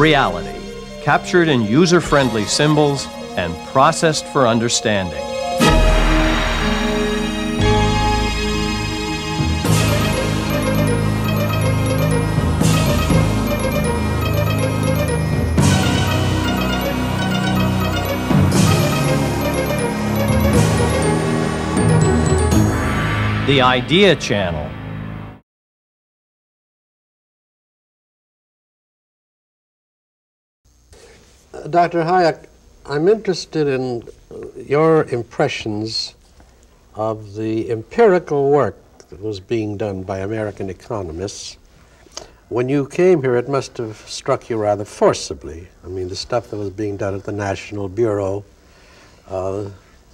reality, captured in user-friendly symbols and processed for understanding. The Idea Channel. Dr. Hayek, I'm interested in your impressions of the empirical work that was being done by American economists. When you came here, it must have struck you rather forcibly. I mean, the stuff that was being done at the National Bureau,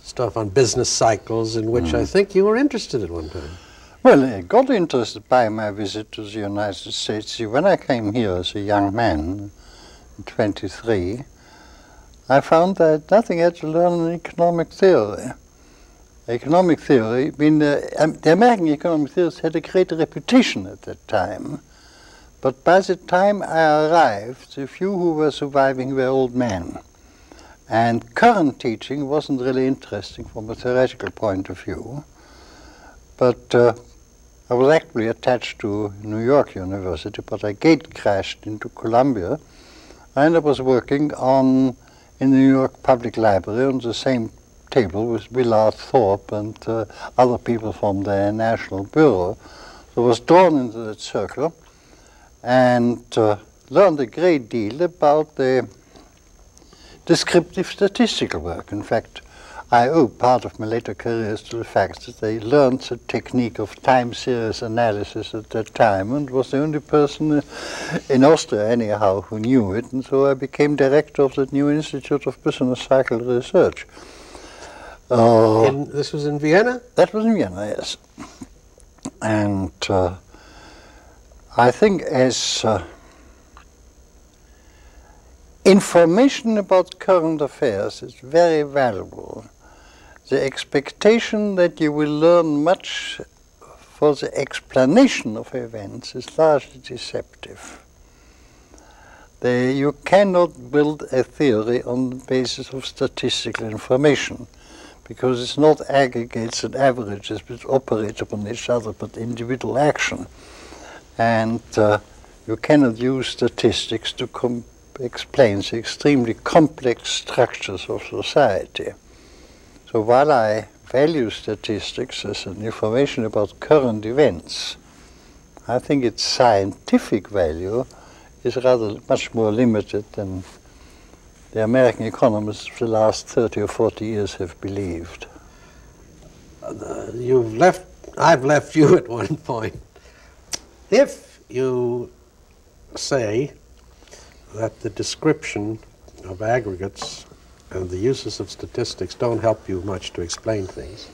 stuff on business cycles, in which I think you were interested at one time. Well, I got interested by my visit to the United States. When I came here as a young man, 23, I found that I had nothing had to learn in economic theory. Economic theory, I mean, the American economic theorists had a great reputation at that time, but by the time I arrived, the few who were surviving were old men. And current teaching wasn't really interesting from a theoretical point of view, but I was actually attached to New York University, but I gate-crashed into Columbia, and I was working on, in the New York Public Library, on the same table with Willard Thorpe and other people from the National Bureau. So I was drawn into that circle and learned a great deal about the descriptive statistical work. In fact, I owe part of my later careers to the fact that I learned the technique of time series analysis at that time and was the only person in Austria, anyhow, who knew it. And so I became director of the new Institute of Business Cycle Research. This was in Vienna? That was in Vienna, yes. And I think as information about current affairs is very valuable. The expectation that you will learn much for the explanation of events is largely deceptive. You cannot build a theory on the basis of statistical information, because it's not aggregates and averages which operate upon each other, but individual action. And you cannot use statistics to explains the extremely complex structures of society. So while I value statistics as an information about current events, I think its scientific value is rather much more limited than the American economists of the last 30 or 40 years have believed. I've left you at one point. If you say that the description of aggregates and the uses of statistics don't help you much to explain things,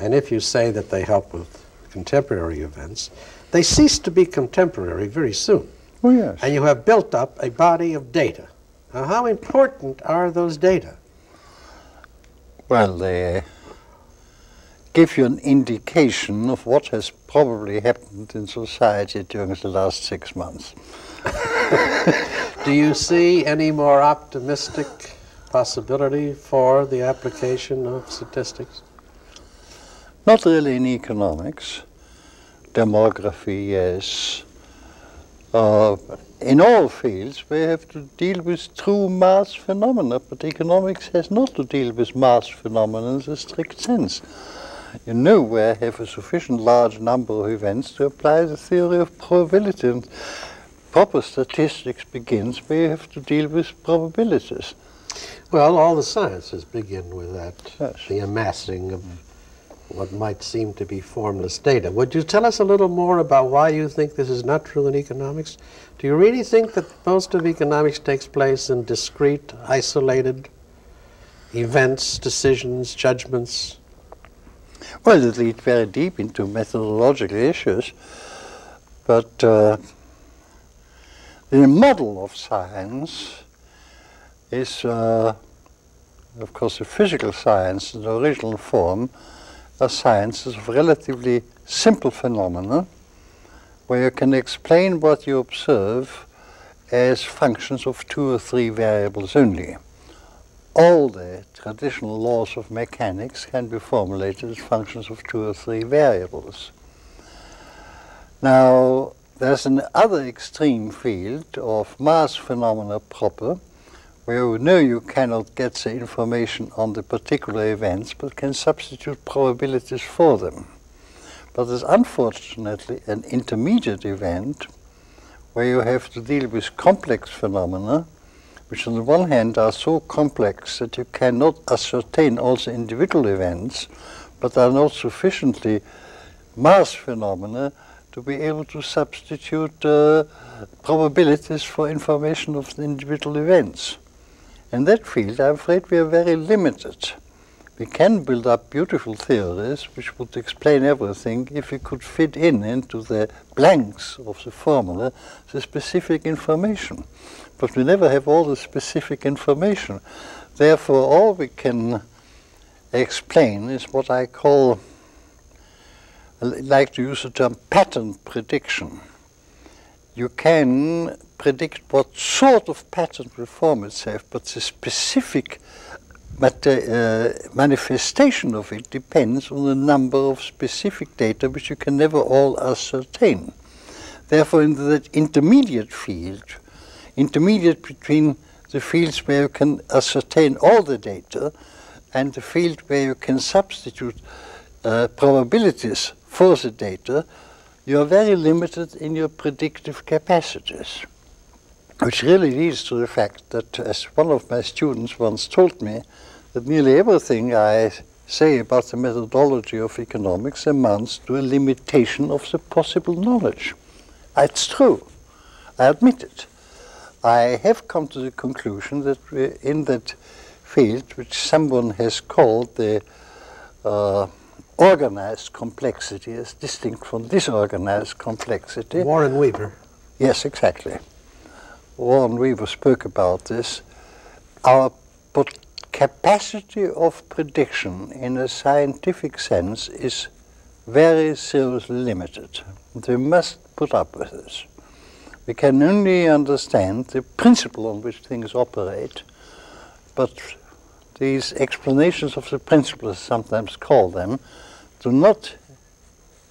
and if you say that they help with contemporary events, they cease to be contemporary very soon. Oh, yes. And you have built up a body of data. Now, how important are those data? Well, they give you an indication of what has probably happened in society during the last 6 months. Do you see any more optimistic possibility for the application of statistics? Not really in economics. Demography, yes. In all fields we have to deal with true mass phenomena, but economics has not to deal with mass phenomena in the strict sense. You nowhere have a sufficient large number of events to apply the theory of probability. And proper statistics begins where you have to deal with probabilities. Well, all the sciences begin with that, yes. The amassing of what might seem to be formless data. Would you tell us a little more about why you think this is not true in economics? Do you really think that most of economics takes place in discrete, isolated events, decisions, judgments? Well, it leads very deep into methodological issues, but the model of science is, of course, the physical science in the original form are sciences of relatively simple phenomena where you can explain what you observe as functions of 2 or 3 variables only. All the traditional laws of mechanics can be formulated as functions of 2 or 3 variables. Now, there's another extreme field of mass phenomena proper, where you know you cannot get the information on the particular events, but can substitute probabilities for them. But there's unfortunately an intermediate event where you have to deal with complex phenomena, which on the one hand are so complex that you cannot ascertain also individual events, but are not sufficiently mass phenomena to be able to substitute probabilities for information of the individual events. In that field, I'm afraid we are very limited. We can build up beautiful theories which would explain everything if we could fit into the blanks of the formula the specific information. But we never have all the specific information. Therefore, all we can explain is what I call, I like to use the term pattern prediction. You can predict what sort of pattern will form itself, but the specific manifestation of it depends on the number of specific data which you can never all ascertain. Therefore, in that intermediate field, intermediate between the fields where you can ascertain all the data and the field where you can substitute probabilities for the data, you are very limited in your predictive capacities. Which really leads to the fact that, as one of my students once told me, that nearly everything I say about the methodology of economics amounts to a limitation of the possible knowledge. It's true. I admit it. I have come to the conclusion that we're in that field, which someone has called the organized complexity as distinct from disorganized complexity. Warren Weaver. Yes, exactly. Warren Weaver spoke about this. Our capacity of prediction in a scientific sense is very seriously limited. We must put up with this. We can only understand the principle on which things operate, but these explanations of the principles, sometimes call them, do not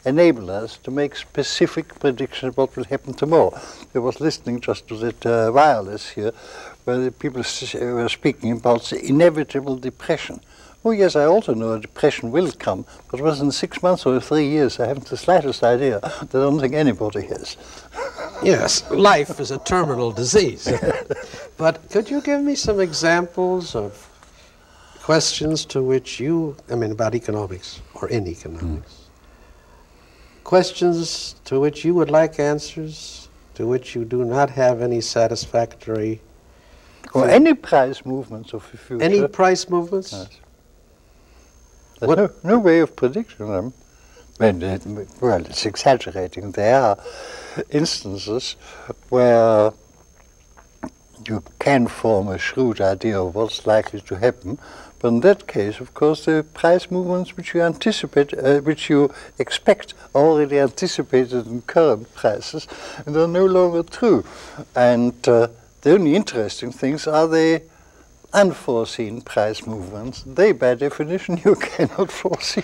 enable us to make specific predictions of what will happen tomorrow. I was listening just to that wireless here, where the people were speaking about the inevitable depression. Oh yes, I also know a depression will come, but within 6 months or 3 years, I haven't the slightest idea. I don't think anybody has. Yes, life is a terminal disease. But could you give me some examples of questions to which you, I mean about economics, or in economics, questions to which you would like answers, to which you do not have any satisfactory... Or any price movements of the future. Any price movements? Yes. There's no way of predicting them. Well, it's exaggerating. There are instances where you can form a shrewd idea of what's likely to happen, but in that case, of course, the price movements which you anticipate, which you expect, are already anticipated in current prices, and are no longer true. And the only interesting things are the unforeseen price movements. They, by definition, you cannot foresee.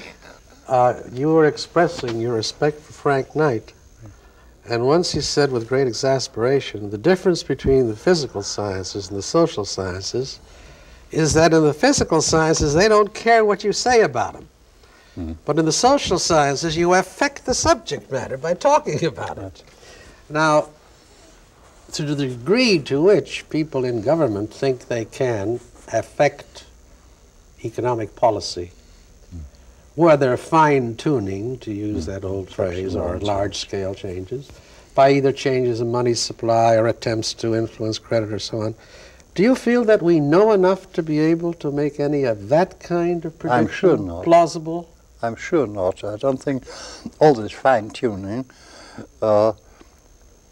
You were expressing your respect for Frank Knight, and once he said with great exasperation, the difference between the physical sciences and the social sciences is that in the physical sciences they don't care what you say about them, but in the social sciences you affect the subject matter by talking about it. Now, to the degree to which people in government think they can affect economic policy, whether fine-tuning, to use that old phrase, or large-scale changes, by either changes in money supply or attempts to influence credit or so on. Do you feel that we know enough to be able to make any of that kind of prediction plausible? I'm sure not. I don't think all this fine-tuning, well,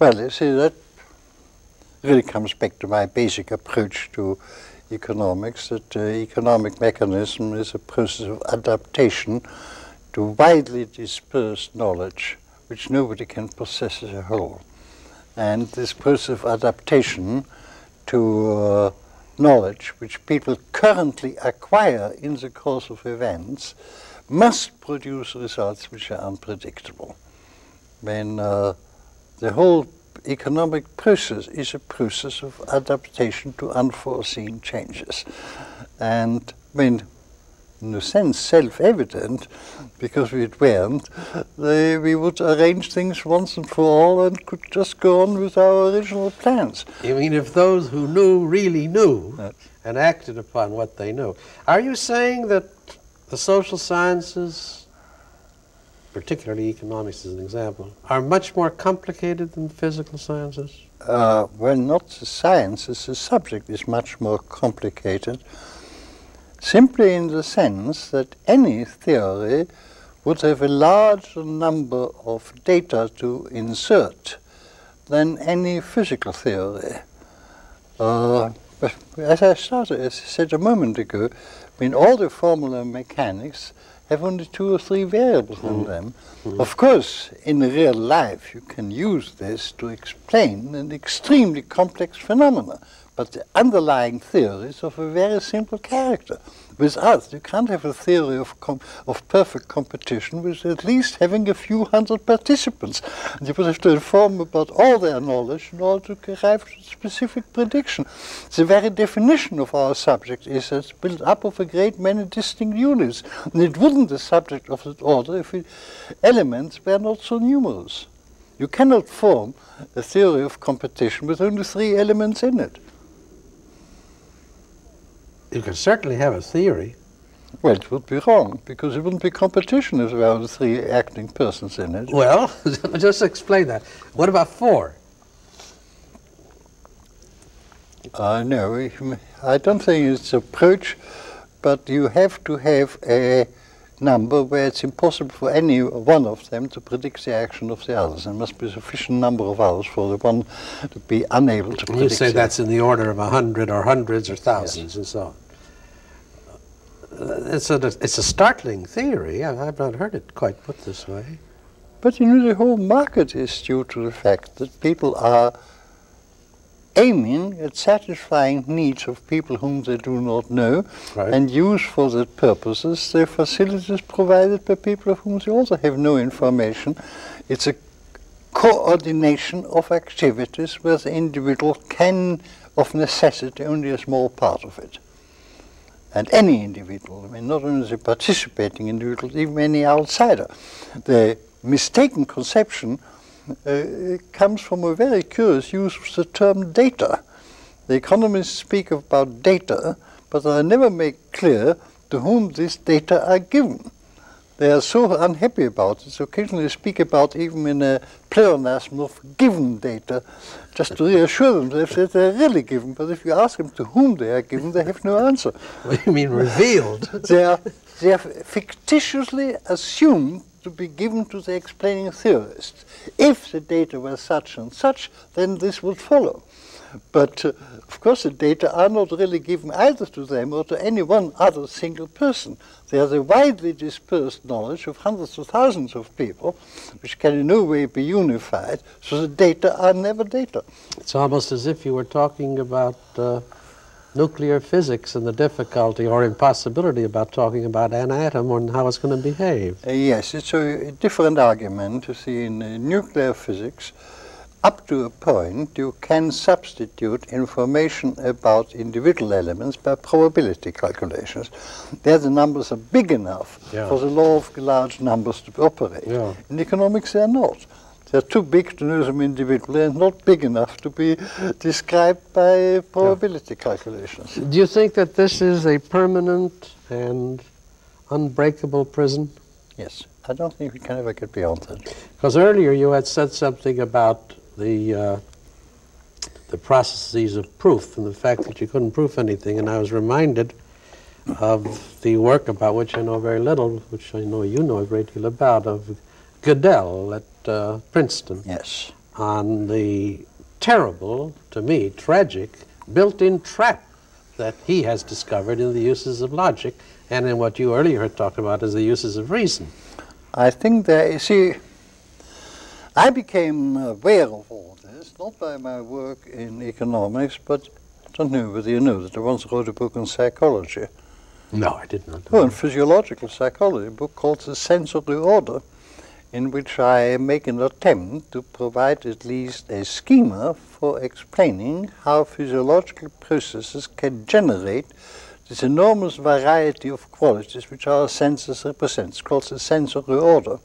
you see, that really comes back to my basic approach to economics, that the economic mechanism is a process of adaptation to widely dispersed knowledge, which nobody can possess as a whole. and this process of adaptation to knowledge, which people currently acquire in the course of events, must produce results which are unpredictable. When the whole economic process is a process of adaptation to unforeseen changes. And I mean, in a sense, self-evident, because we weren't, we would arrange things once and for all and could just go on with our original plans. You mean if those who knew really knew and acted upon what they knew. Are you saying that the social sciences, particularly economics as an example, are much more complicated than physical sciences? Well, not the sciences. The subject is much more complicated, simply in the sense that any theory would have a larger number of data to insert than any physical theory. But as I said a moment ago, I mean, all the formula mechanics have only 2 or 3 variables in them. Of course, in real life, you can use this to explain an extremely complex phenomena. But the underlying theory is of a very simple character. Without, you can't have a theory of perfect competition with at least having a few hundred participants. And you would have to inform about all their knowledge in order to arrive at a specific prediction. The very definition of our subject is that it's built up of a great many distinct units. And it wouldn't be the subject of that order if the elements were not so numerous. You cannot form a theory of competition with only 3 elements in it. You can certainly have a theory. Well, it would be wrong, because it wouldn't be competition if there were only 3 acting persons in it. Well, just explain that. What about 4? No, I don't think it's approach, but you have to have a number where it's impossible for any one of them to predict the action of the others. There must be a sufficient number of hours for the one to be unable to predict. You say that's in the order of 100 or hundreds or thousands and so on. It's a startling theory. I've not heard it quite put this way. But you know, the whole market is due to the fact that people are aiming at satisfying needs of people whom they do not know, and use for that purposes the facilities provided by people of whom they also have no information. It's a coordination of activities where the individual can, of necessity, only a small part of it. And any individual, I mean, not only the participating individual, even any outsider. The mistaken conception it comes from a very curious use of the term data. The economists speak about data, but they never make clear to whom these data are given. They are so unhappy about it, so occasionally they speak about, even in a pleonasm, of given data, just to reassure themselves that they are really given. But if you ask them to whom they are given, they have no answer. What do you mean revealed? They are fictitiously assumed to be given to the explaining theorists. If the data were such and such, then this would follow. But of course the data are not really given either to them or to any one other single person. They are the widely dispersed knowledge of hundreds of thousands of people, which can in no way be unified, so the data are never data. It's almost as if you were talking about nuclear physics and the difficulty or impossibility about talking about an atom and how it's going to behave. Yes, it's a different argument. You see, in nuclear physics, up to a point, you can substitute information about individual elements by probability calculations. There the numbers are big enough for the law of large numbers to operate. In economics, they are not. They're too big to know them individually and not big enough to be described by probability calculations. Do you think that this is a permanent and unbreakable prison? Yes. I don't think we can ever get beyond that. Because earlier you had said something about the processes of proof and the fact that you couldn't prove anything, and I was reminded of the work about which I know very little, which I know you know a great deal about, of Gödel at Princeton, on the terrible, to me, tragic, built-in trap that he has discovered in the uses of logic and in what you earlier talked about as the uses of reason. I think there, you see, I became aware of all this, not by my work in economics, but I don't know whether you know that I once wrote a book on psychology. No, I did not. Oh, on physiological psychology, a book called The Sensory Order, in which I make an attempt to provide at least a schema for explaining how physiological processes can generate this enormous variety of qualities which our senses represent. It's called The Sensory Order.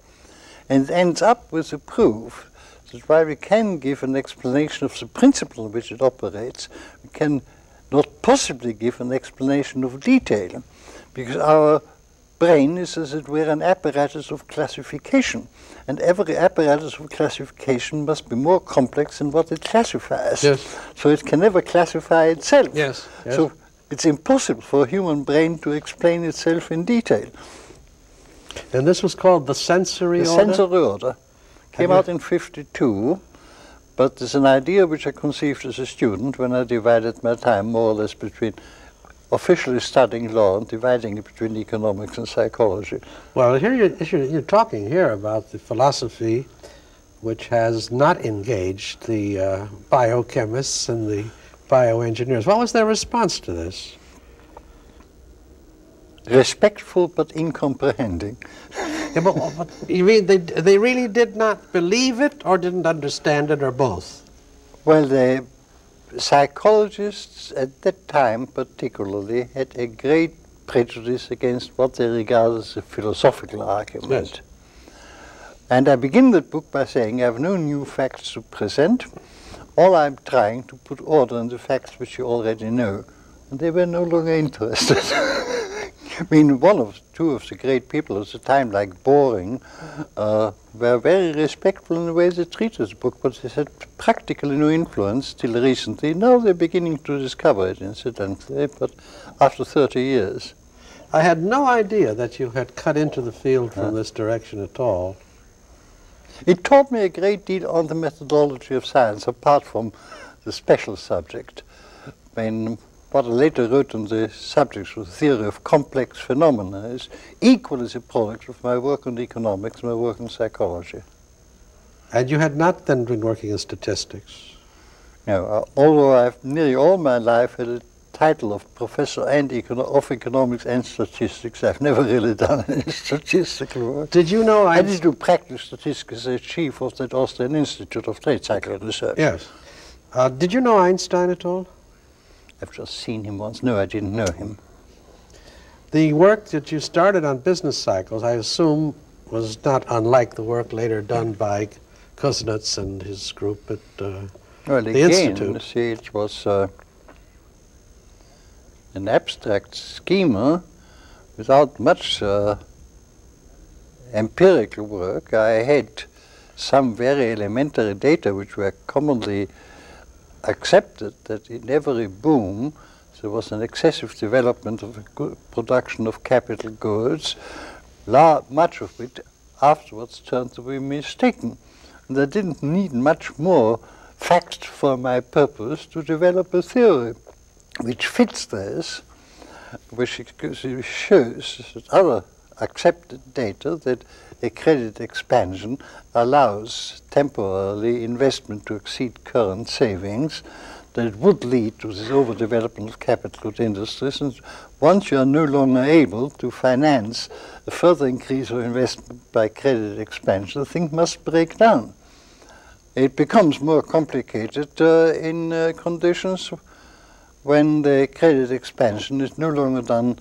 And it ends up with a proof that while we can give an explanation of the principle in which it operates, we can not possibly give an explanation of detail, because our brain is, as it were, an apparatus of classification, and every apparatus of classification must be more complex than what it classifies. Yes. So it can never classify itself. Yes. Yes. So it's impossible for a human brain to explain itself in detail. And this was called The Sensory Order? The Sensory Order. Came out in '52, but it's an idea which I conceived as a student when I divided my time more or less between officially studying law and dividing it between economics and psychology. Well, here you're talking here about the philosophy which has not engaged the biochemists and the bioengineers. What was their response to this? Respectful but incomprehending. Yeah, but you mean they really did not believe it or didn't understand it or both? Well, the psychologists at that time particularly had a great prejudice against what they regard as a philosophical argument. Yes. And I begin the book by saying I have no new facts to present. All I'm trying to put order in the facts which you already know. And they were no longer interested. I mean, two of the great people at the time, like Boring, were very respectful in the way they treated the book, but they had practically no influence till recently. Now they're beginning to discover it, incidentally, but after 30 years. I had no idea that you had cut into the field from this direction at all. It taught me a great deal on the methodology of science, apart from the special subject. I mean, what I later wrote on the subjects was the theory of complex phenomena is equally the product of my work on economics and my work on psychology. And you had not then been working in statistics? No, although I've nearly all my life had a title of professor and of economics and statistics, I've never really done any statistical work. Did you know I did do practice statistics as chief of that Austrian Institute of Trade Cycle Research. Yes. Did you know Einstein at all? I've just seen him once. No, I didn't know him. The work that you started on business cycles, I assume, was not unlike the work later done by Kuznets and his group at the Institute. Well, see, it was an abstract schema without much empirical work. I had some very elementary data which were commonly accepted, that in every boom there was an excessive development of production of capital goods, much of which afterwards turned to be mistaken. And I didn't need much more facts for my purpose to develop a theory which fits this, which shows that other accepted data that a credit expansion allows temporarily investment to exceed current savings, that it would lead to this overdevelopment of capital goods industries. And once you are no longer able to finance a further increase of investment by credit expansion, the thing must break down. It becomes more complicated in conditions when the credit expansion is no longer done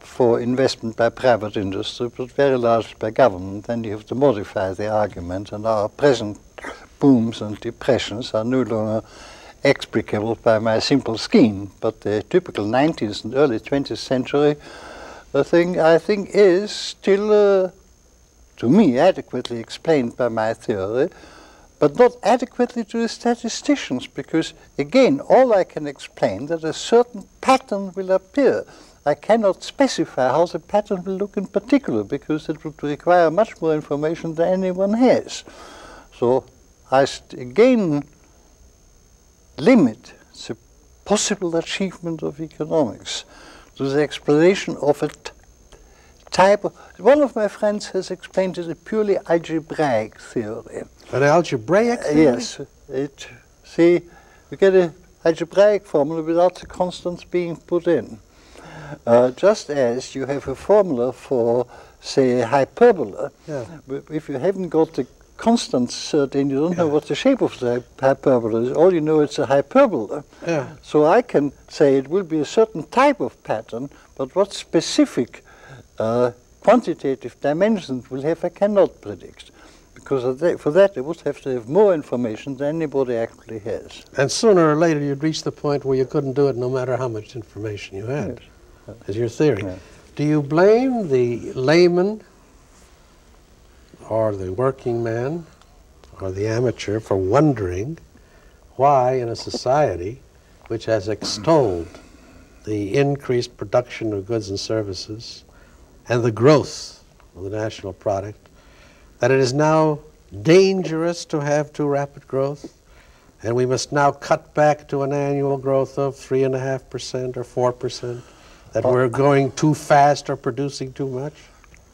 for investment by private industry, but very largely by government, then you have to modify the argument, and our present booms and depressions are no longer explicable by my simple scheme. But the typical 19th and early 20th century thing, I think, is still, to me, adequately explained by my theory, but not adequately to the statisticians, because, again, all I can explain that a certain pattern will appear. I cannot specify how the pattern will look in particular, because it would require much more information than anyone has. So I again limit the possible achievement of economics to the explanation of a type of, one of my friends has explained it as a purely algebraic theory. An algebraic theory? Yes. It, see, you get an algebraic formula without the constants being put in. Just as you have a formula for, say, hyperbola, but if you haven't got the constants, then you don't know what the shape of the hyperbola is. All you know it's a hyperbola. So I can say it will be a certain type of pattern, but what specific quantitative dimensions will have I cannot predict, because for that I would have to have more information than anybody actually has. And sooner or later you'd reach the point where you couldn't do it no matter how much information you had, is your theory. Do you blame the layman or the working man or the amateur for wondering why in a society which has extolled the increased production of goods and services and the growth of the national product, that it is now dangerous to have too rapid growth, and we must now cut back to an annual growth of 3.5% or 4%, that we're going too fast or producing too much?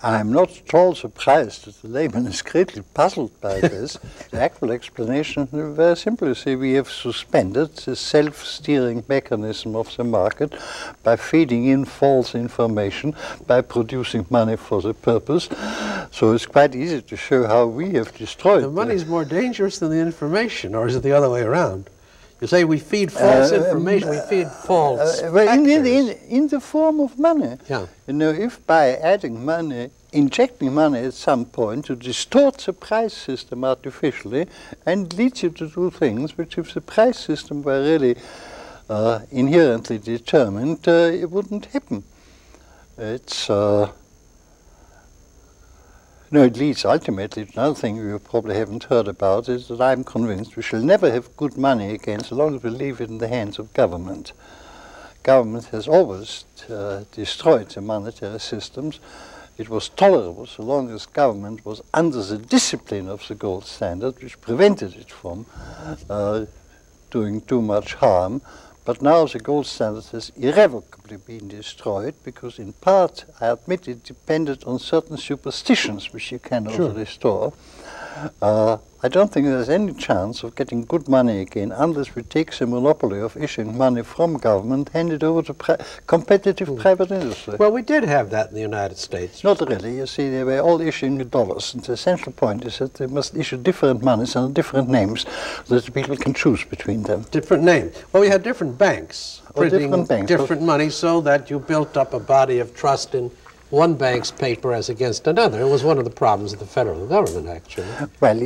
I'm not at all surprised that the layman is greatly puzzled by this. The actual explanation is very simple. You see, we have suspended the self-steering mechanism of the market by feeding in false information, by producing money for the purpose. So it's quite easy to show how we have destroyed. The money is more dangerous than the information, or is it the other way around? You say we feed false information, we feed false in the form of money. You know, if by adding money, injecting money at some point, you distort the price system artificially and leads you to do things which, if the price system were really inherently determined, it wouldn't happen. It's... No, it leads ultimately to another thing you probably haven't heard about, is that I'm convinced we shall never have good money again so long as we leave it in the hands of government. Government has always destroyed the monetary systems. It was tolerable so long as government was under the discipline of the gold standard, which prevented it from doing too much harm. But now the gold standard has irrevocably been destroyed because, in part, I admit, it depended on certain superstitions which you cannot restore. I don't think there's any chance of getting good money again unless we take the monopoly of issuing money from government, hand it over to competitive private industry. Well, we did have that in the United States. Not really. You see, they were all issuing dollars. And the essential point is that they must issue different monies and different names so that people can choose between them. Different names. Well, we had different banks printing different money so that you built up a body of trust in one bank's paper as against another. It was one of the problems of the federal government, actually. Well,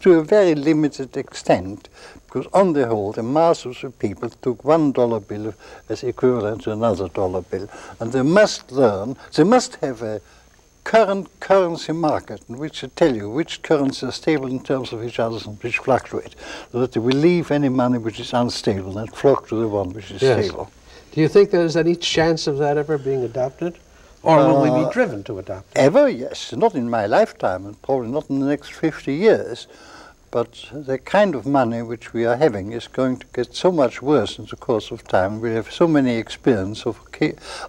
to a very limited extent, because on the whole, the masses of people took $1 bill as equivalent to another dollar bill. And they must learn, they must have a current currency market in which they tell you which currencies are stable in terms of each other and which fluctuate, so that they will leave any money which is unstable and flock to the one which is stable. Do you think there's any chance of that ever being adopted? Or will we be driven to adopt it? Ever, yes. Not in my lifetime, and probably not in the next 50 years. But the kind of money which we are having is going to get so much worse in the course of time. We have so many experiences of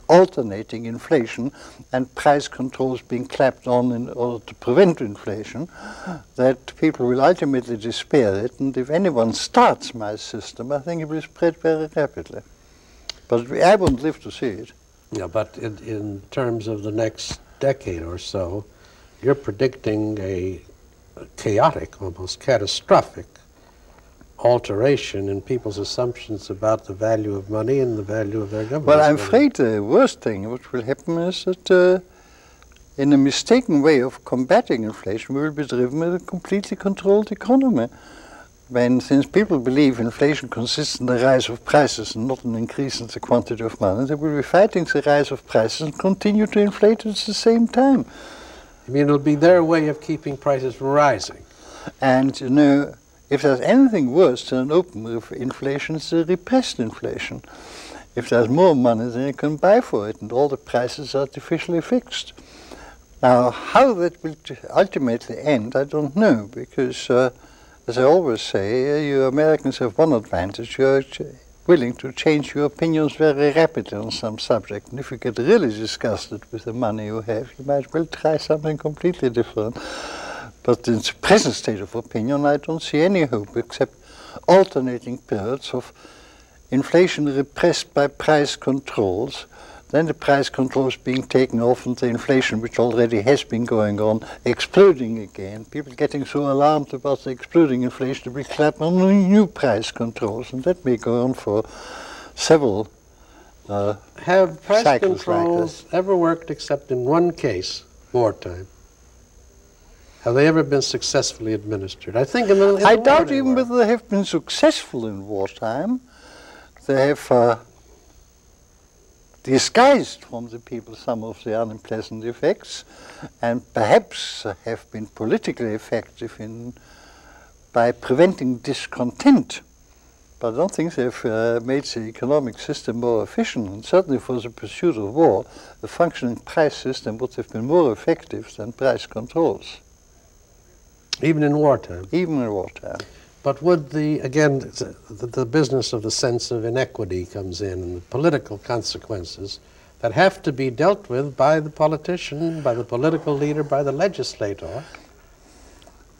alternating inflation and price controls being clapped on in order to prevent inflation that people will ultimately despair it. And if anyone starts my system, I think it will spread very rapidly. But I won't live to see it. Yeah, but in terms of the next decade or so, you're predicting a chaotic, almost catastrophic alteration in people's assumptions about the value of money and the value of their government. Well, I'm afraid the worst thing which will happen is that in a mistaken way of combating inflation, we will be driven with a completely controlled economy. Since people believe inflation consists in the rise of prices and not an increase in the quantity of money, they will be fighting the rise of prices and continue to inflate at the same time. I mean, it'll be their way of keeping prices from rising. And, you know, if there's anything worse than an open inflation, it's a repressed inflation. If there's more money, then you can buy for it, and all the prices are artificially fixed. Now, how that will ultimately end, I don't know, because... as I always say, you Americans have one advantage. You're willing to change your opinions very rapidly on some subject. And if you get really disgusted with the money you have, you might well try something completely different. But in the present state of opinion, I don't see any hope except alternating periods of inflation repressed by price controls, then the price controls being taken off and the inflation, which already has been going on, exploding again. People getting so alarmed about the exploding inflation, we clap on new price controls, and that may go on for several Have price controls like ever worked except in one case, wartime? Have they ever been successfully administered? I think in the I doubt even whether they have been successful in wartime. They have disguised from the people some of the unpleasant effects, and perhaps have been politically effective in by preventing discontent. But I don't think they've made the economic system more efficient, and certainly for the pursuit of war, a functioning price system would have been more effective than price controls. Even in wartime? Even in wartime. But would the, again, the business of the sense of inequity comes in, and the political consequences that have to be dealt with by the politician, by the political leader, by the legislator.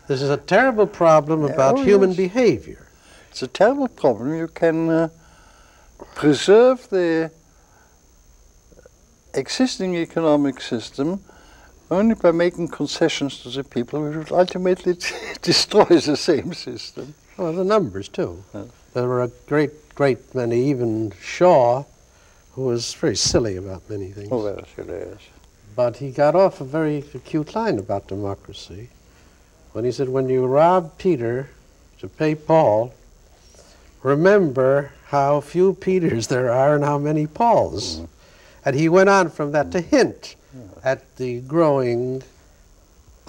This is a terrible problem about human behavior. It's a terrible problem. You can preserve the existing economic system only by making concessions to the people, which would ultimately destroy the same system. Well, the numbers, too. Yeah. There were a great, great many, even Shaw, who was very silly about many things. Oh, very silly, yes. But he got off a very acute line about democracy when he said, when you rob Peter to pay Paul, remember how few Peters there are and how many Pauls. Mm. And he went on from that to hint at the growing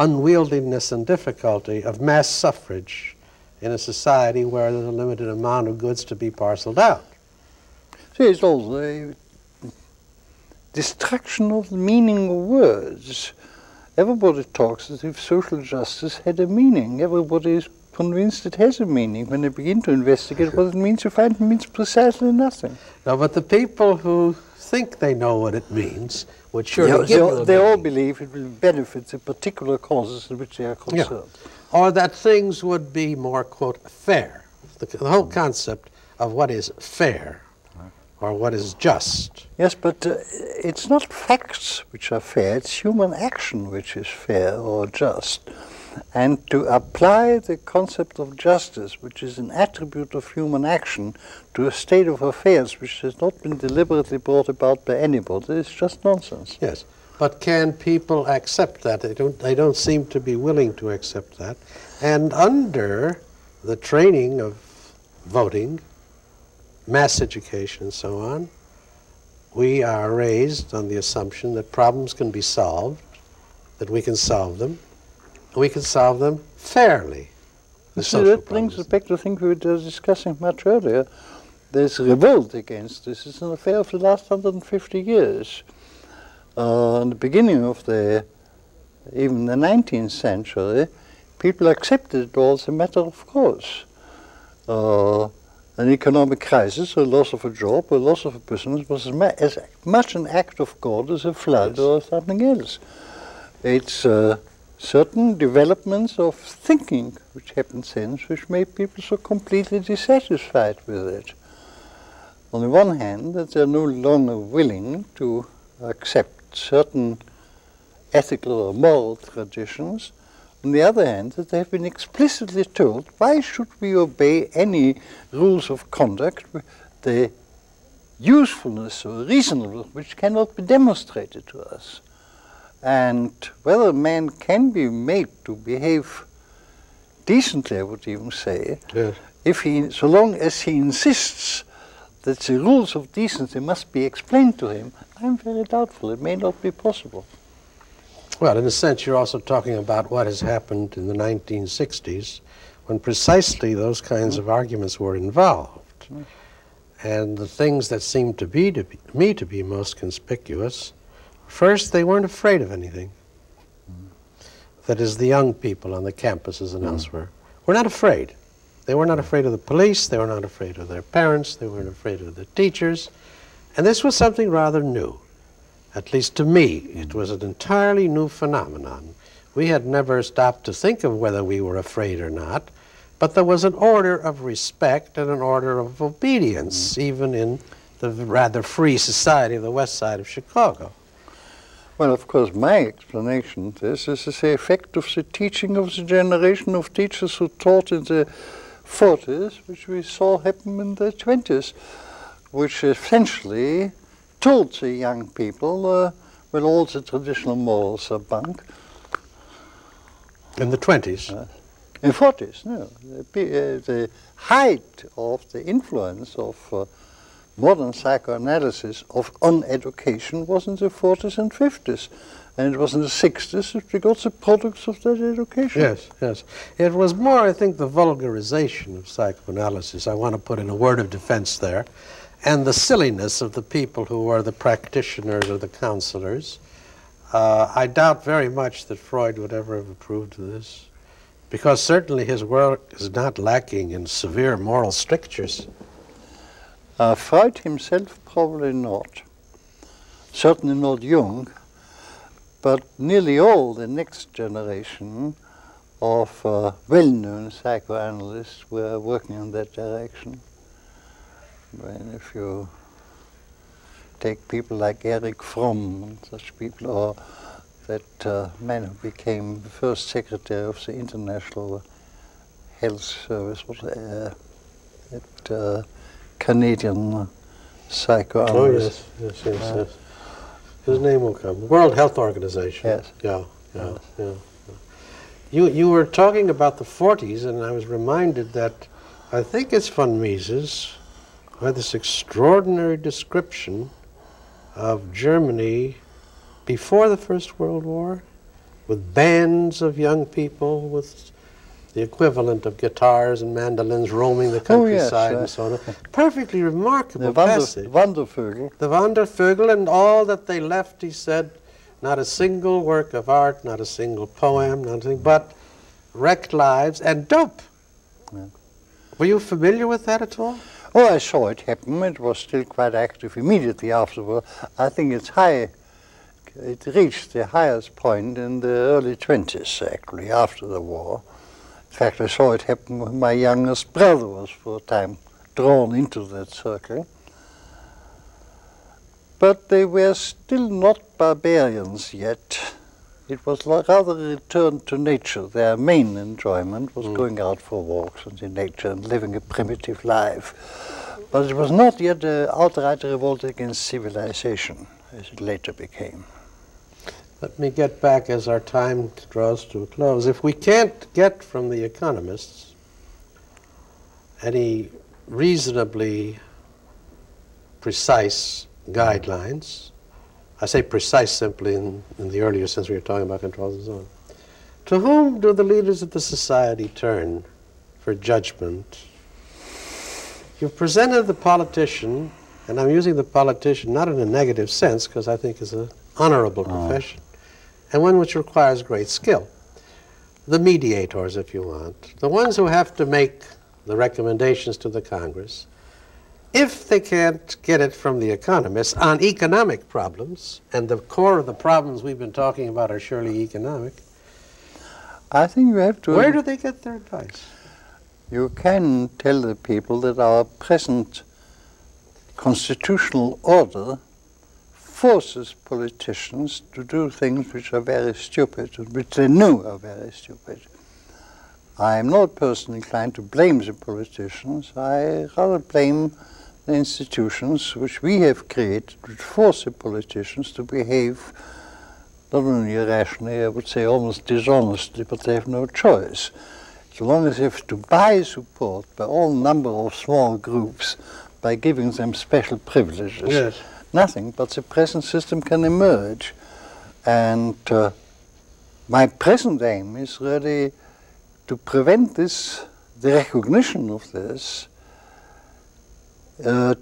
unwieldiness and difficulty of mass suffrage in a society where there's a limited amount of goods to be parceled out. See, it's also the destruction of the meaning of words. Everybody talks as if social justice had a meaning. Everybody is convinced it has a meaning. When they begin to investigate what it means, you find it means precisely nothing. No, but the people who think they know what it means would surely they all believe it will benefit the particular causes in which they are concerned. Yeah. Or that things would be more, quote, fair. The whole concept of what is fair or what is just. Yes, but it's not facts which are fair, it's human action which is fair or just. And to apply the concept of justice, which is an attribute of human action, to a state of affairs which has not been deliberately brought about by anybody, is just nonsense. Yes, but can people accept that? They don't seem to be willing to accept that. And under the training of voting, mass education and so on, we are raised on the assumption that problems can be solved, that we can solve them, we can solve them fairly. So that brings us back to things we were discussing much earlier. There's a revolt against this. It's an affair of the last 150 years. In the beginning of even the 19th century, people accepted it all as a matter of course. An economic crisis, a loss of a job, a loss of a business was as much an act of God as a flood or something else. It's certain developments of thinking which happened since, which made people so completely dissatisfied with it. On the one hand, that they're no longer willing to accept certain ethical or moral traditions. On the other hand, that they have been explicitly told, why should we obey any rules of conduct, the usefulness or reasonableness which cannot be demonstrated to us? And whether man can be made to behave decently, I would even say, if he, so long as he insists that the rules of decency must be explained to him, I'm very doubtful. It may not be possible. Well, in a sense, you're also talking about what has happened in the 1960s, when precisely those kinds of arguments were involved. And the things that seemed to me to be most conspicuous, first, they weren't afraid of anything. That is, the young people on the campuses and elsewhere were not afraid. They were not afraid of the police, they were not afraid of their parents, they weren't afraid of the teachers. And this was something rather new. At least to me, it was an entirely new phenomenon. We had never stopped to think of whether we were afraid or not, but there was an order of respect and an order of obedience, even in the rather free society of the west side of Chicago. Well, of course, my explanation to this is the effect of the teaching of the generation of teachers who taught in the 40s, which we saw happen in the 20s, which essentially told the young people, well, all the traditional morals are bunk. In the 20s? In the 40s, no. The height of the influence of modern psychoanalysis on education was in the 40s and 50s. And it was in the 60s that we got the products of that education. Yes, yes. It was more, I think, the vulgarization of psychoanalysis. I want to put in a word of defense there. And the silliness of the people who are the practitioners or the counselors. I doubt very much that Freud would ever have approved of this, because certainly his work is not lacking in severe moral strictures. Freud himself, probably not. Certainly not Jung, but nearly all the next generation of well-known psychoanalysts were working in that direction. And if you take people like Erich Fromm and such people, or that man who became the first secretary of the International Health Service at Canadian psychoanalyst. Oh, yes, yes, yes, yes. His name will come. World Health Organization. Yes. Yeah, yeah, yeah. You were talking about the 40s, and I was reminded that I think it's von Mises who had this extraordinary description of Germany before the First World War, with bands of young people, with the equivalent of guitars and mandolins roaming the countryside, oh, yes, and so on. Perfectly remarkable passage. Wandervögel. The Wandervögel, and all that they left, he said, not a single work of art, not a single poem, nothing, but wrecked lives and dope. Yeah. Were you familiar with that at all? Oh, I saw it happen. It was still quite active immediately afterward. I think it's high. It reached the highest point in the early 20s, actually, after the war. In fact, I saw it happen when my youngest brother was for a time drawn into that circle. But they were still not barbarians yet. It was rather a return to nature. Their main enjoyment was going out for walks and in nature and living a primitive life. But it was not yet an outright revolt against civilization, as it later became. Let me get back as our time draws to a close. If we can't get from the economists any reasonably precise guidelines, I say precise simply in the earlier sense we were talking about controls and so on, to whom do the leaders of the society turn for judgment? You've presented the politician, and I'm using the politician not in a negative sense, because I think it's an honorable profession, and one which requires great skill. The mediators, if you want, the ones who have to make the recommendations to the Congress, if they can't get it from the economists on economic problems, and the core of the problems we've been talking about are surely economic, I think you have to... Where do they get their advice? You can tell the people that our present constitutional order forces politicians to do things which are very stupid, which they know are very stupid. I am not personally inclined to blame the politicians. I rather blame the institutions which we have created, which force the politicians to behave not only irrationally, I would say almost dishonestly, but they have no choice. As long as they have to buy support by all number of small groups, by giving them special privileges, yes, nothing but the present system can emerge. And my present aim is really to prevent this, the recognition of this,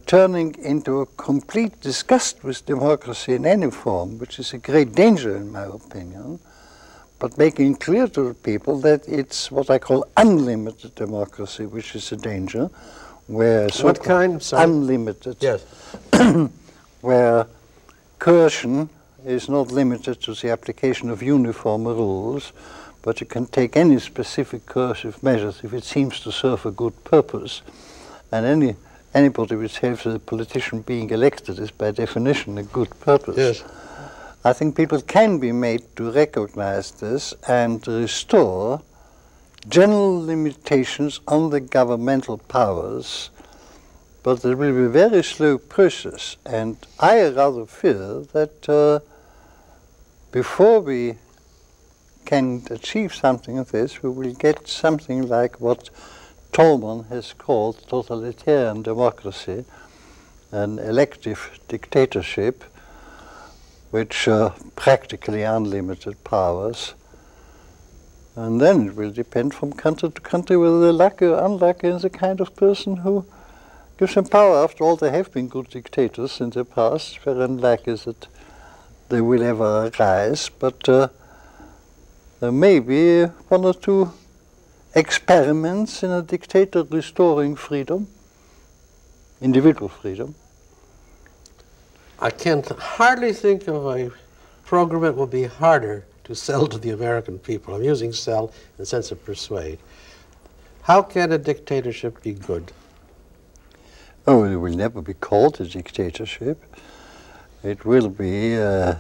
turning into a complete disgust with democracy in any form, which is a great danger in my opinion, but making clear to the people that it's what I call unlimited democracy, which is a danger, where what kind? Sorry. Unlimited. Yes. Where coercion is not limited to the application of uniform rules, but you can take any specific coercive measures if it seems to serve a good purpose. And anybody which helps a politician being elected is by definition a good purpose. Yes. I think people can be made to recognize this and restore general limitations on the governmental powers, but it will be a very slow process, and I rather fear that before we can achieve something of this, we will get something like what Tolman has called totalitarian democracy, an elective dictatorship which practically unlimited powers. And then it will depend from country to country whether they're lucky or unlucky in the kind of person who gives them power. After all, there have been good dictators in the past. Very unlikely that they will ever arise, but there may be one or two experiments in a dictator restoring freedom, individual freedom. I can hardly think of a program that will be harder to sell to the American people. I'm using sell in the sense of persuade. How can a dictatorship be good? Oh, it will never be called a dictatorship. It will be a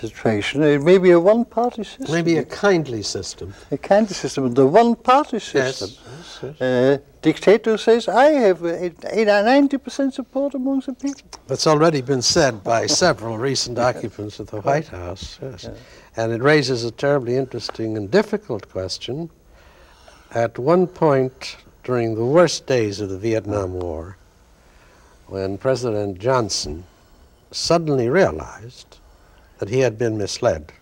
situation, it may be a one-party system. Maybe a kindly system. A kindly system, the one-party system. Yes, yes, yes. Dictator says, I have 90% support among the people. That's already been said by several recent occupants of the White House. Yes. Yeah. And it raises a terribly interesting and difficult question. At one point during the worst days of the Vietnam War, when President Johnson suddenly realized that he had been misled,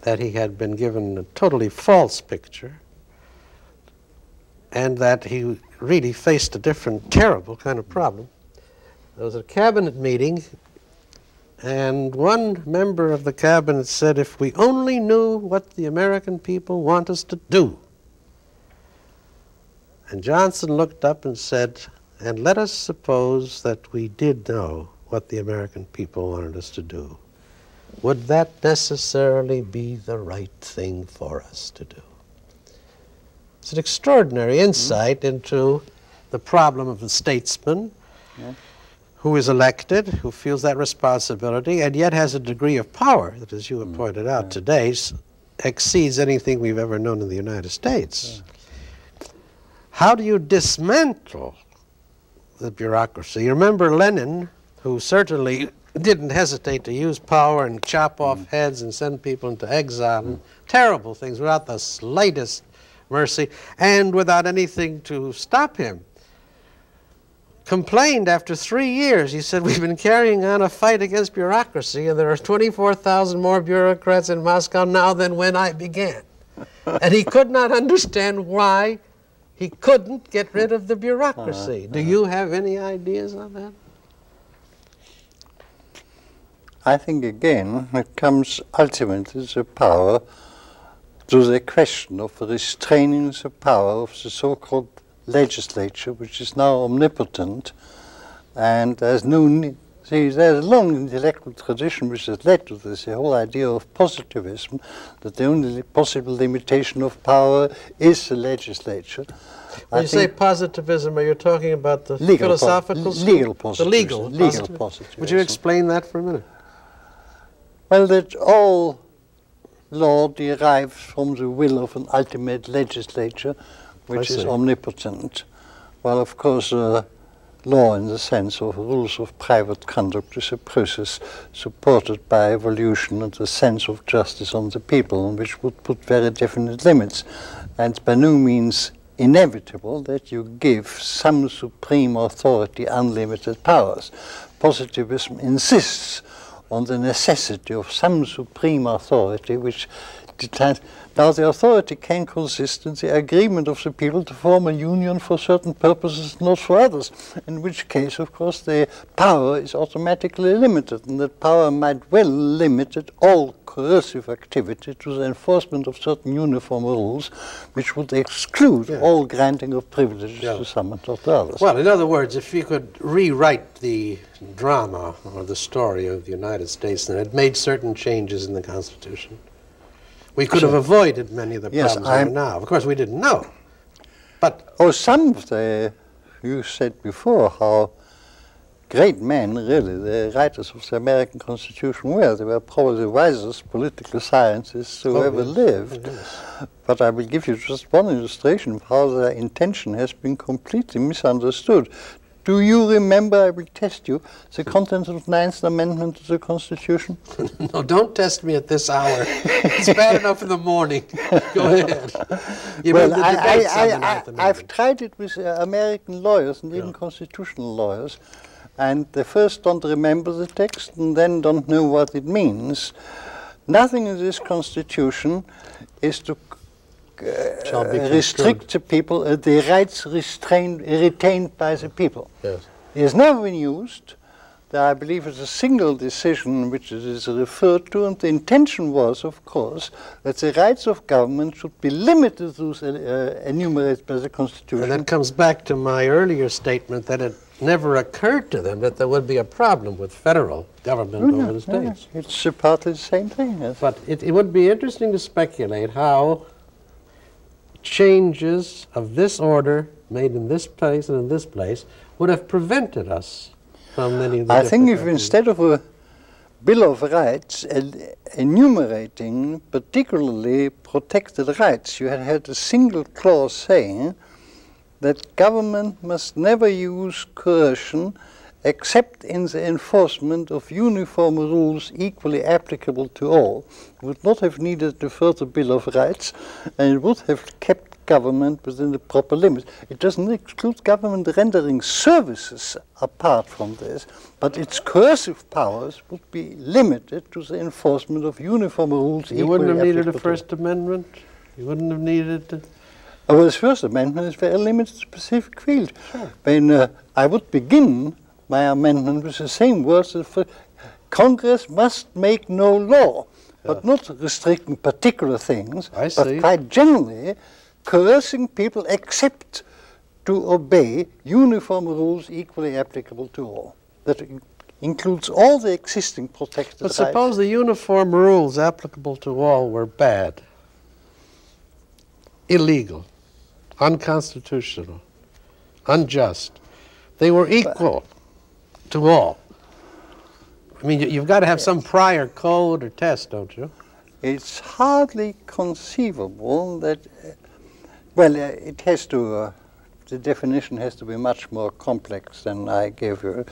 that he had been given a totally false picture, and that he really faced a different, terrible kind of problem. There was a cabinet meeting, and one member of the cabinet said, if we only knew what the American people want us to do. And Johnson looked up and said, and let us suppose that we did know what the American people wanted us to do. Would that necessarily be the right thing for us to do? It's an extraordinary insight into the problem of the statesman who is elected, who feels that responsibility, and yet has a degree of power that, as you have pointed out today, exceeds anything we've ever known in the United States. How do you dismantle the bureaucracy? You remember Lenin, who certainly didn't hesitate to use power and chop off heads and send people into exile, and terrible things without the slightest mercy, and without anything to stop him. Complained after 3 years, he said, we've been carrying on a fight against bureaucracy, and there are 24,000 more bureaucrats in Moscow now than when I began. And he could not understand why he couldn't get rid of the bureaucracy. Do you have any ideas on that? I think, again, it comes ultimately to power, to the question of restraining the power of the so-called legislature, which is now omnipotent, and there's no need. See, there's a long intellectual tradition which has led to this, the whole idea of positivism, that the only possible limitation of power is the legislature. When you say positivism, are you talking about the philosophical? Legal positivism. The legal positivism. Would you explain that for a minute? Well, that all law derives from the will of an ultimate legislature, which is omnipotent. Well, of course, law in the sense of rules of private conduct is a process supported by evolution and the sense of justice on the people, and which would put very definite limits. And by no means inevitable that you give some supreme authority unlimited powers. Positivism insists on the necessity of some supreme authority which times, now the authority can consist in the agreement of the people to form a union for certain purposes, not for others, in which case, of course, the power is automatically limited, and that power might well limit all coercive activity to the enforcement of certain uniform rules, which would exclude all granting of privileges to some and not to others. Well, in other words, if you could rewrite the drama or the story of the United States, then it made certain changes in the Constitution, we could have avoided many of the problems we have now. Of course, we didn't know. But some of the, you said before how great men, really, the writers of the American Constitution were. They were probably the wisest political scientists who ever lived. But I will give you just one illustration of how their intention has been completely misunderstood. Do you remember, I will test you, the contents of the 9th Amendment to the Constitution? No, don't test me at this hour. It's bad enough in the morning. Go ahead. I've tried it with American lawyers and even constitutional lawyers, and they first don't remember the text and then don't know what it means. Nothing in this Constitution is to restrict the people, the rights retained by the people. Yes. It has never been used. There, I believe, is a single decision which it is referred to, and the intention was, of course, that the rights of government should be limited to those enumerated by the Constitution. And that comes back to my earlier statement that it never occurred to them that there would be a problem with federal government over the states. Yeah. It's partly the same thing. Yes. But it would be interesting to speculate how changes of this order made in this place and in this place would have prevented us from many of the I think if actions. Instead of a Bill of Rights enumerating particularly protected rights, you had had a single clause saying that government must never use coercion except in the enforcement of uniform rules equally applicable to all, would not have needed a further Bill of Rights, and it would have kept government within the proper limits. It doesn't exclude government rendering services apart from this, but its coercive powers would be limited to the enforcement of uniform rules equally applicable to all. You wouldn't have needed a First Amendment? You wouldn't have needed... Well, the First Amendment is very limited to specific field. Sure. I would begin my amendment with the same words as Congress must make no law, but not restricting particular things, but quite generally coercing people except to obey uniform rules equally applicable to all. That includes all the existing protected rights. But suppose the uniform rules applicable to all were bad, illegal, unconstitutional, unjust. They were equal to all. I mean, you've got to have some prior code or test, don't you? It's hardly conceivable that, it has to, the definition has to be much more complex than I gave you.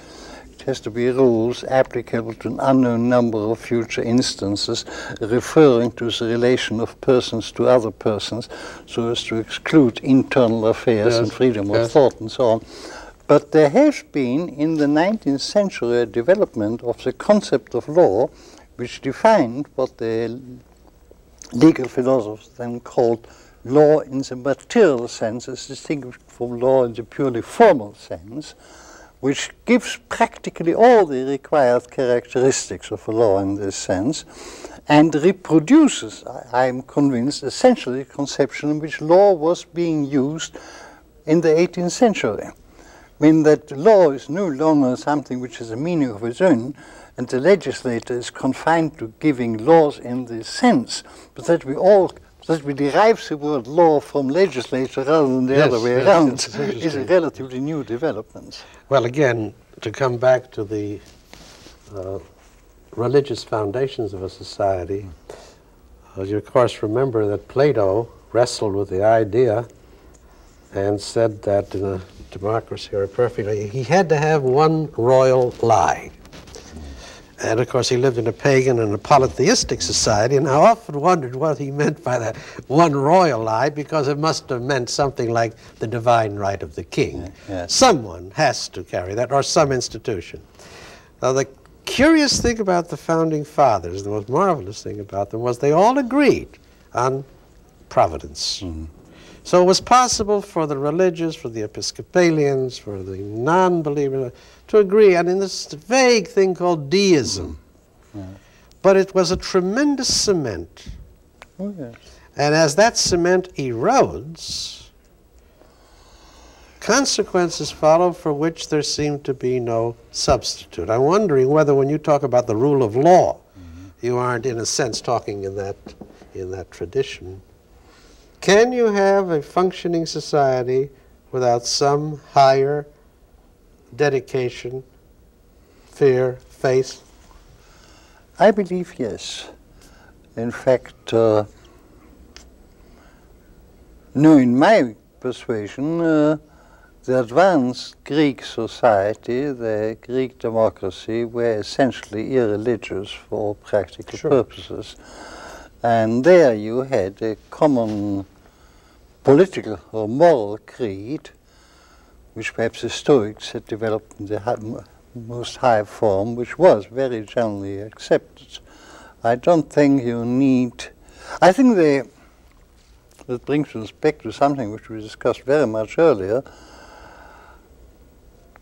It has to be rules applicable to an unknown number of future instances, referring to the relation of persons to other persons, so as to exclude internal affairs and freedom of thought and so on. But there has been, in the 19th century, a development of the concept of law, which defined what the legal philosophers then called law in the material sense, as distinguished from law in the purely formal sense, which gives practically all the required characteristics of a law in this sense, and reproduces, I am convinced, essentially a conception in which law was being used in the 18th century. When that law is no longer something which has a meaning of its own, and the legislator is confined to giving laws in this sense, but that we derive the word law from legislature rather than the other way around is a relatively new development. Well, again, to come back to the religious foundations of a society, you of course remember that Plato wrestled with the idea and said that in a democracy or a perfectly, he had to have one royal lie. And of course he lived in a pagan and a polytheistic society, and I often wondered what he meant by that one royal lie, because it must have meant something like the divine right of the king. Yes. Someone has to carry that, or some institution. Now the curious thing about the founding fathers, the most marvelous thing about them, was they all agreed on providence. Mm-hmm. So it was possible for the religious, for the Episcopalians, for the non-believers to agree on this vague thing called deism. Mm-hmm. Yeah. But it was a tremendous cement. Oh, yes. And as that cement erodes, consequences follow for which there seemed to be no substitute. I'm wondering whether when you talk about the rule of law, mm-hmm. you aren't in a sense talking in that tradition. Can you have a functioning society without some higher dedication, fear, faith? I believe yes. In fact, no, in my persuasion, the advanced Greek society, the Greek democracy, were essentially irreligious for practical sure. purposes. And there you had a common political or moral creed, which perhaps the Stoics had developed in the most high form, which was very generally accepted. I don't think you need... I think that brings us back to something which we discussed very much earlier.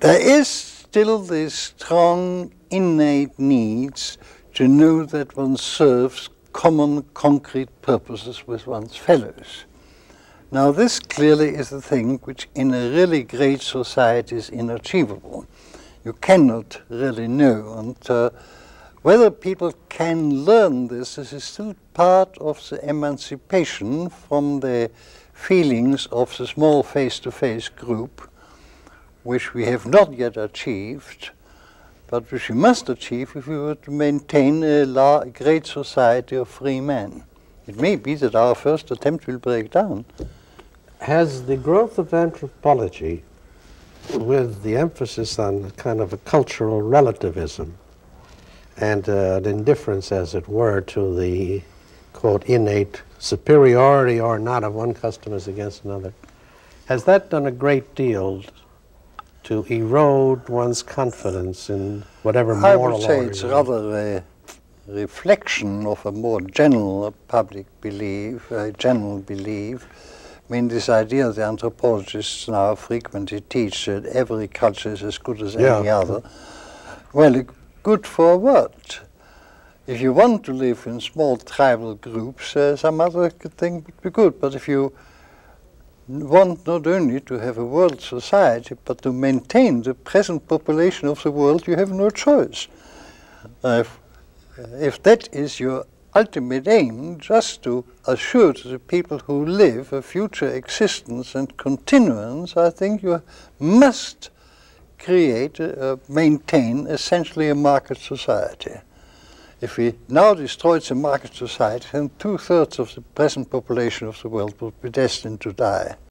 There is still this strong innate need to know that one serves common concrete purposes with one's fellows. Now this clearly is the thing which in a really great society is unachievable. You cannot really know, and whether people can learn this is still part of the emancipation from the feelings of the small face-to-face group, which we have not yet achieved, but which we must achieve if we were to maintain a large, great society of free men. It may be that our first attempt will break down. Has the growth of anthropology, with the emphasis on kind of a cultural relativism and an indifference, as it were, to the, quote, innate superiority or not of one custom as against another, has that done a great deal to erode one's confidence in whatever moral order? I would say it's rather a reflection of a more general public belief, a general belief. I mean, this idea the anthropologists now frequently teach that every culture is as good as yeah. any other. Well, good for what? If you want to live in small tribal groups, some other thing would be good, but if you want not only to have a world society, but to maintain the present population of the world, you have no choice. If that is your ultimate aim, just to assure to the people who live a future existence and continuance, I think you must create, maintain, essentially a market society. If we now destroyed the market society, then two-thirds of the present population of the world would be destined to die.